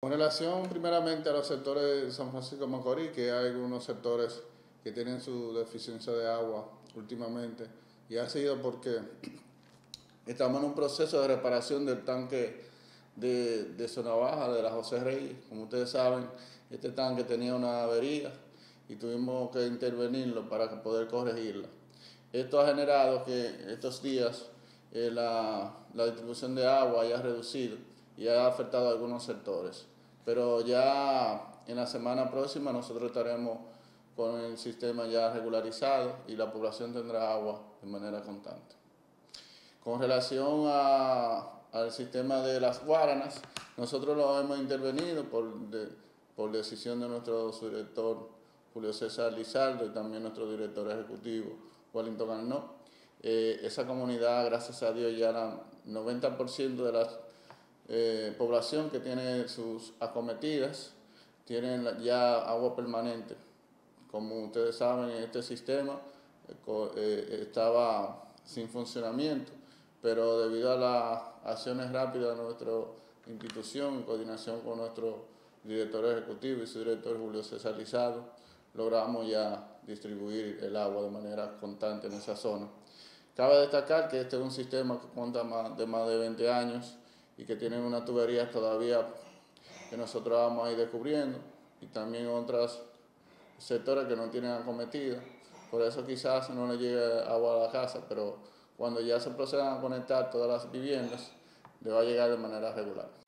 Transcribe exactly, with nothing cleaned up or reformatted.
Con relación primeramente a los sectores de San Francisco de Macorís, que hay algunos sectores que tienen su deficiencia de agua últimamente, y ha sido porque estamos en un proceso de reparación del tanque de, de zona baja de la José Reyes. Como ustedes saben, este tanque tenía una avería y tuvimos que intervenirlo para poder corregirla. Esto ha generado que estos días eh, la, la distribución de agua haya reducido y ha afectado a algunos sectores. Pero ya en la semana próxima nosotros estaremos con el sistema ya regularizado y la población tendrá agua de manera constante. Con relación a, al sistema de las Guaranas, nosotros lo hemos intervenido por, de, por decisión de nuestro subdirector Julio César Lizardo y también nuestro director ejecutivo Wellington Arnó. Eh, esa comunidad, gracias a Dios, ya la noventa por ciento de la eh, población que tiene sus acometidas tienen ya agua permanente. Como ustedes saben, este sistema eh, estaba sin funcionamiento, pero debido a las acciones rápidas de nuestra institución, en coordinación con nuestro director ejecutivo y su director Julio César Lizardo, logramos ya distribuir el agua de manera constante en esa zona. Cabe destacar que este es un sistema que cuenta más de más de veinte años y que tiene unas tuberías todavía que nosotros vamos a ir descubriendo y también otros sectores que no tienen acometido. Por eso quizás no le llegue agua a la casa, pero cuando ya se procedan a conectar todas las viviendas, le va a llegar de manera regular.